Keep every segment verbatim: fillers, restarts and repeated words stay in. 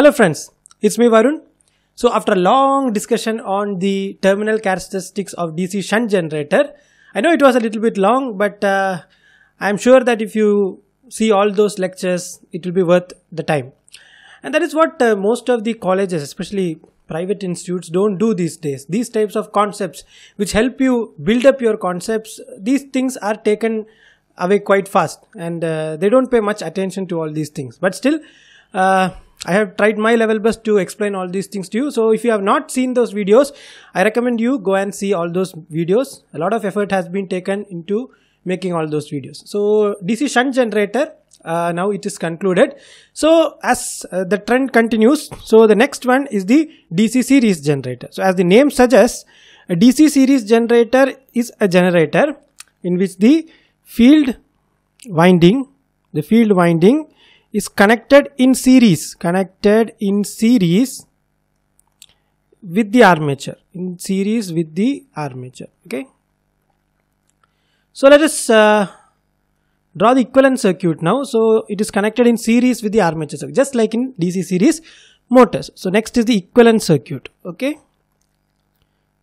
Hello friends, it's me Varun. So after a long discussion on the terminal characteristics of D C shunt generator, I know it was a little bit long, but uh, I'm sure that if you see all those lectures, it will be worth the time. And that is what uh, most of the colleges, especially private institutes, don't do these days. These types of concepts which help you build up your concepts, these things are taken away quite fast, and uh, they don't pay much attention to all these things. But still, uh, I have tried my level best to explain all these things to you. So if you have not seen those videos, I recommend you go and see all those videos. A lot of effort has been taken into making all those videos. So D C shunt generator, uh, now it is concluded. So as uh, the trend continues, so the next one is the D C series generator. So as the name suggests, a D C series generator is a generator in which the field winding, the field winding is connected in series, connected in series with the armature, in series with the armature, okay. So let us uh, draw the equivalent circuit now. So it is connected in series with the armature circuit, just like in D C series motors. So next is the equivalent circuit, okay.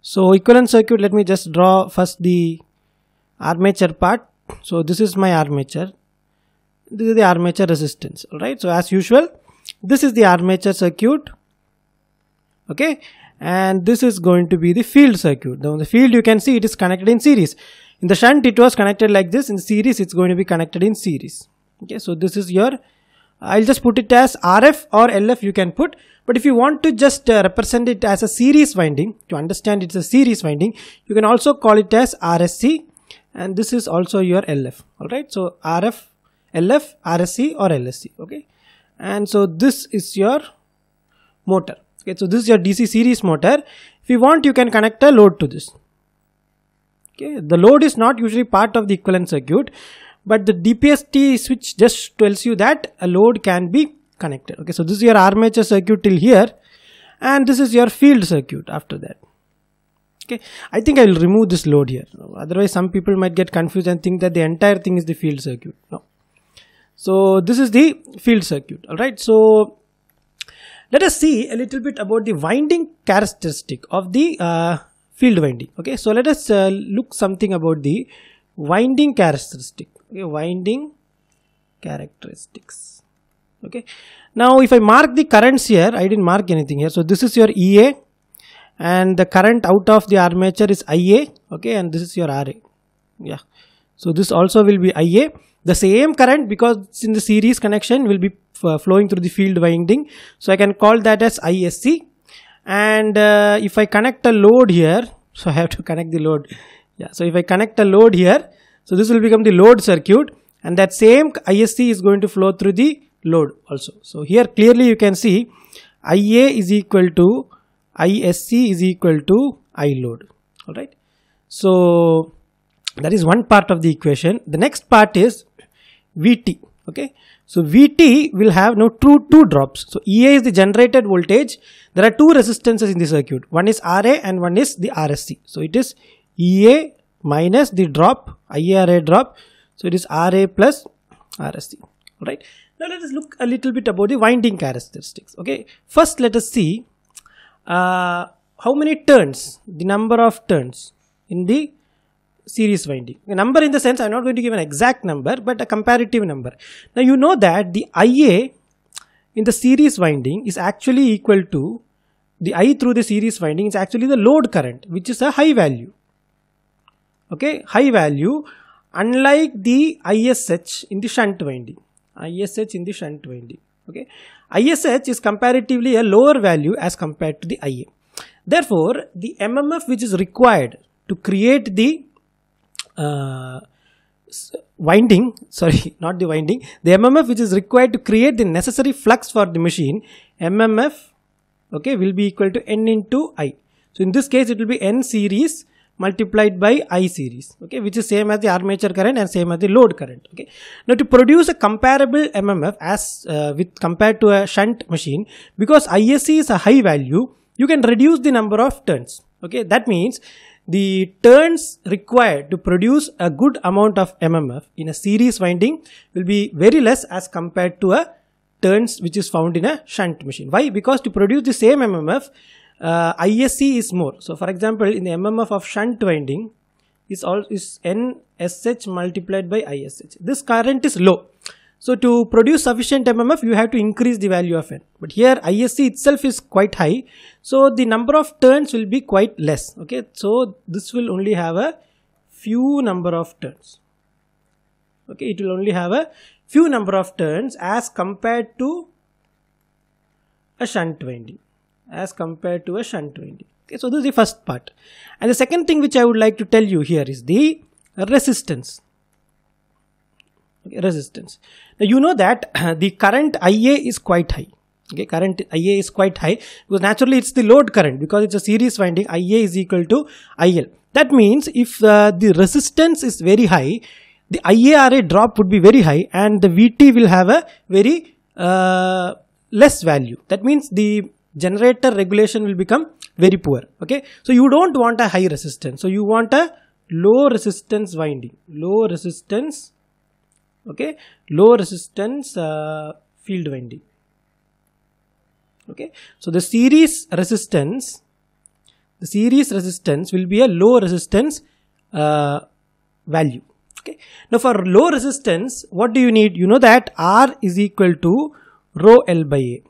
So equivalent circuit, let me just draw first the armature part. So this is my armature. This is the armature resistance, alright. So as usual, this is the armature circuit, okay, and this is going to be the field circuit. Now the field, you can see it is connected in series. In the shunt it was connected like this, in series it's going to be connected in series, okay. So this is your, I'll just put it as R F or L F you can put, but if you want to just uh, represent it as a series winding, to understand it's a series winding, you can also call it as R S C, and this is also your L F, alright. So R F, L F, R S C or L S C, okay. And so this is your motor, okay. So this is your D C series motor. If you want, you can connect a load to this, okay. The load is not usually part of the equivalent circuit, but the D P S T switch just tells you that a load can be connected, okay. So this is your armature circuit till here, and this is your field circuit after that, okay. I think I will remove this load here, otherwise some people might get confused and think that the entire thing is the field circuit. No. So this is the field circuit, alright. So let us see a little bit about the winding characteristic of the uh, field winding, okay. So let us uh, look something about the winding characteristic, okay, winding characteristics, okay. Now if I mark the currents here, I didn't mark anything here. So this is your E A, and the current out of the armature is I A, okay, and this is your R A, yeah. So this also will be I A. The same current, because it's in the series connection, will be flowing through the field winding. So I can call that as I S C. And uh, if I connect a load here, so I have to connect the load. Yeah. So if I connect a load here, so this will become the load circuit. And that same I S C is going to flow through the load also. So here clearly you can see I A is equal to I S C is equal to I load. Alright. So that is one part of the equation. The next part is V T, okay. So V T will have now two, two drops. So E A is the generated voltage. There are two resistances in the circuit. One is R A and one is the R S C. So it is E A minus the drop, I A R A drop. So it is R A plus R S C, alright. Now let us look a little bit about the winding characteristics, okay. First let us see uh, how many turns, the number of turns in the series winding. A number in the sense, I'm not going to give an exact number, but a comparative number. Now you know that the I A in the series winding is actually equal to, the I through the series winding is actually the load current, which is a high value, okay, high value, unlike the I S H in the shunt winding, I S H in the shunt winding, okay. I S H is comparatively a lower value as compared to the I A. Therefore, the M M F which is required to create the Uh, winding, sorry, not the winding, the M M F which is required to create the necessary flux for the machine, M M F, okay, will be equal to N into I. So in this case it will be N series multiplied by I series, okay, which is same as the armature current and same as the load current, okay. Now to produce a comparable M M F as uh, with compared to a shunt machine, because I S C is a high value, you can reduce the number of turns, okay. That means the turns required to produce a good amount of M M F in a series winding will be very less as compared to a turns which is found in a shunt machine. Why? Because to produce the same M M F, uh, I S C is more. So for example, in the M M F of shunt winding is all is N S H multiplied by I S H. This current is low. So to produce sufficient M M F, you have to increase the value of N. But here I S C itself is quite high. So the number of turns will be quite less. Okay. So this will only have a few number of turns. Okay. It will only have a few number of turns as compared to a shunt winding. As compared to a shunt winding. Okay. So this is the first part. And the second thing which I would like to tell you here is the resistance. resistance. Now you know that uh, the current I A is quite high. Okay, current I A is quite high because naturally it's the load current, because it's a series winding. I A is equal to I L. That means if uh, the resistance is very high, the I A R A drop would be very high and the V T will have a very uh, less value. That means the generator regulation will become very poor. Okay, so you don't want a high resistance. So you want a low resistance winding, low resistance Okay, low resistance uh, field winding. Okay, so the series resistance, the series resistance will be a low resistance uh, value. Okay, now for low resistance, what do you need? You know that R is equal to rho L by A.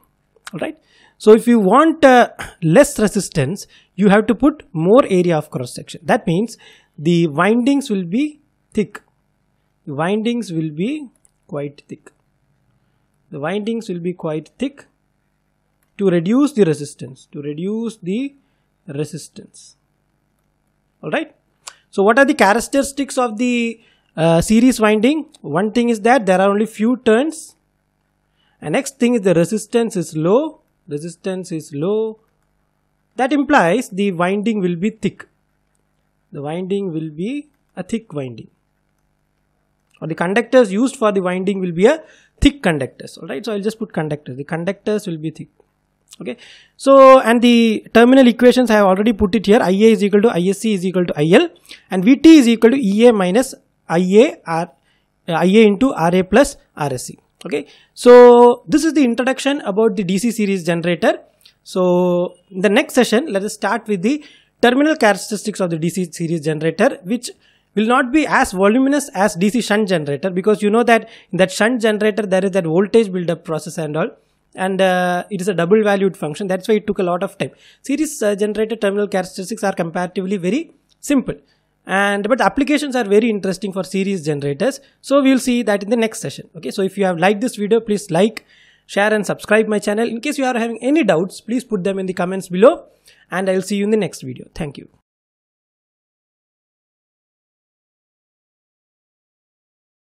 All right. So if you want uh, less resistance, you have to put more area of cross section. That means the windings will be thick. The windings will be quite thick. The windings will be quite thick to reduce the resistance. To reduce the resistance. Alright. So what are the characteristics of the uh, series winding? One thing is that there are only few turns. And next thing is the resistance is low. Resistance is low. That implies the winding will be thick. The winding will be a thick winding. Or the conductors used for the winding will be a thick conductors. Alright, so I'll just put conductors. The conductors will be thick. Okay. So, and the terminal equations I have already put it here. I A is equal to I S C is equal to I L. And V T is equal to E A minus I A, R, uh, I A into R A plus R S C. Okay. So, this is the introduction about the D C series generator. So, in the next session, let us start with the terminal characteristics of the D C series generator, which will not be as voluminous as D C shunt generator, because you know that in that shunt generator there is that voltage build-up process and all, and uh, it is a double valued function. That's why it took a lot of time. Series uh, generator terminal characteristics are comparatively very simple, and but the applications are very interesting for series generators. So we will see that in the next session. Okay, so if you have liked this video, please like, share and subscribe my channel. In case you are having any doubts, please put them in the comments below, and I will see you in the next video. Thank you.